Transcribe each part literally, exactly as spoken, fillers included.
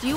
Do you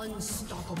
Unstoppable.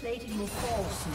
Plating will fall soon.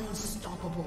Unstoppable.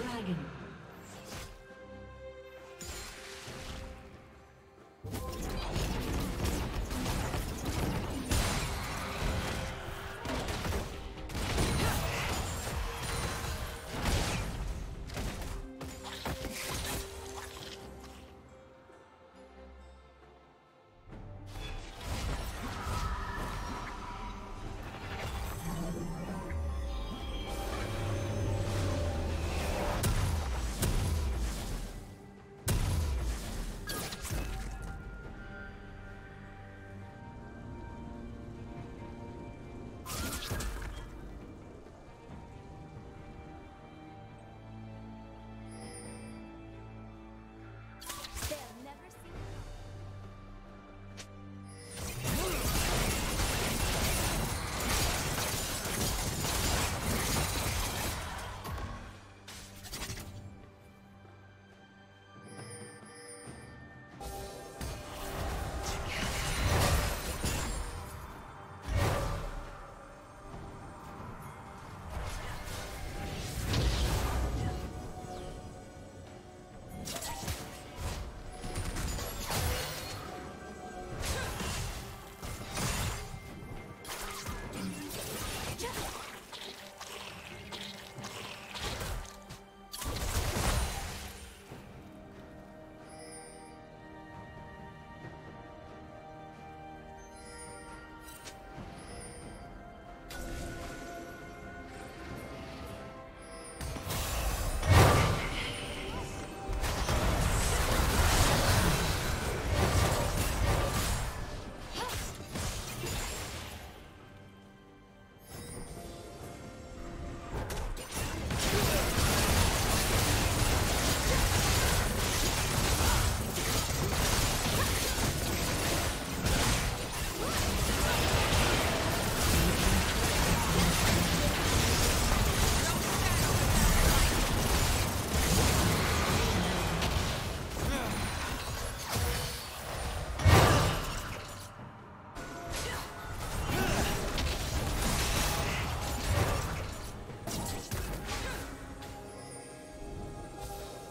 dragon.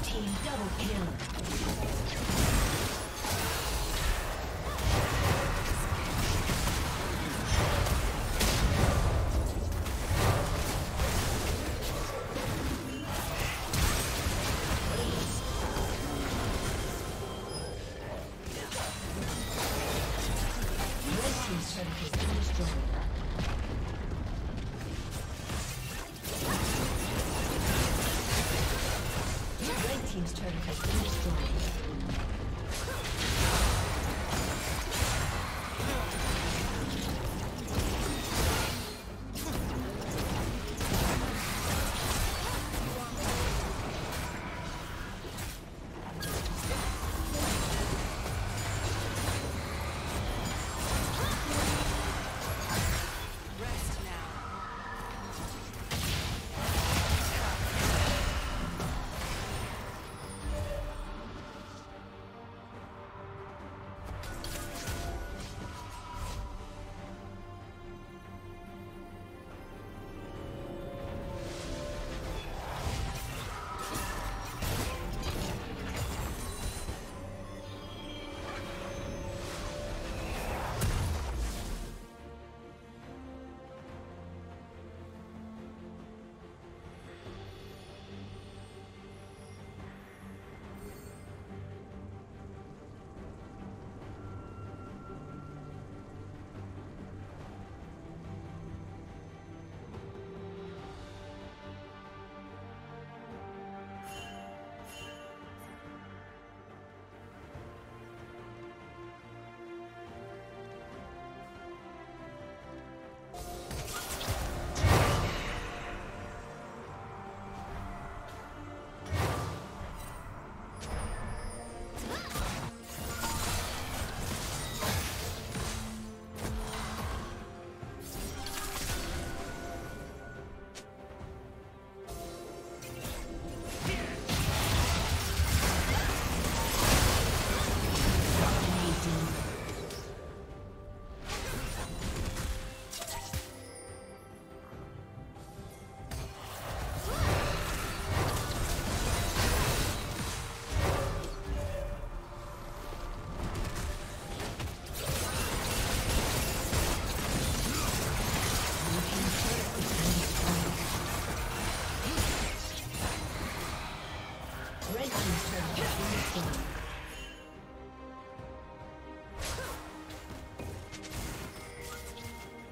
Blue team double kill.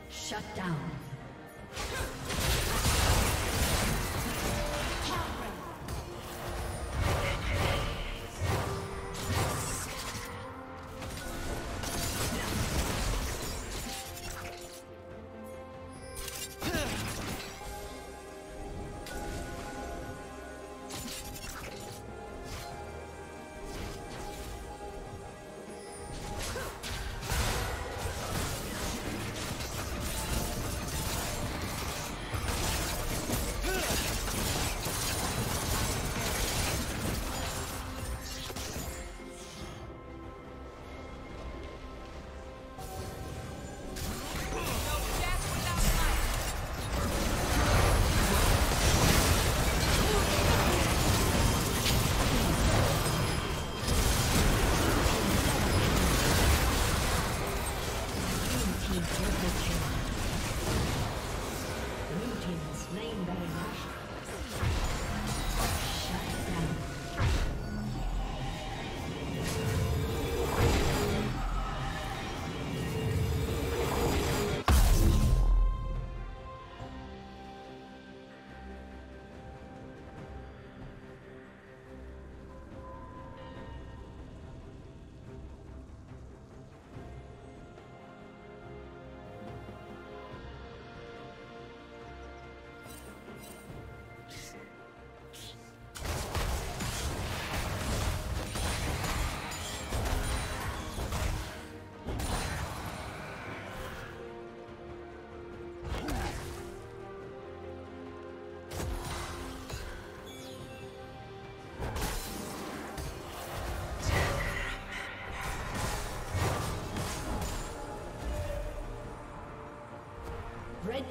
Shut down. Red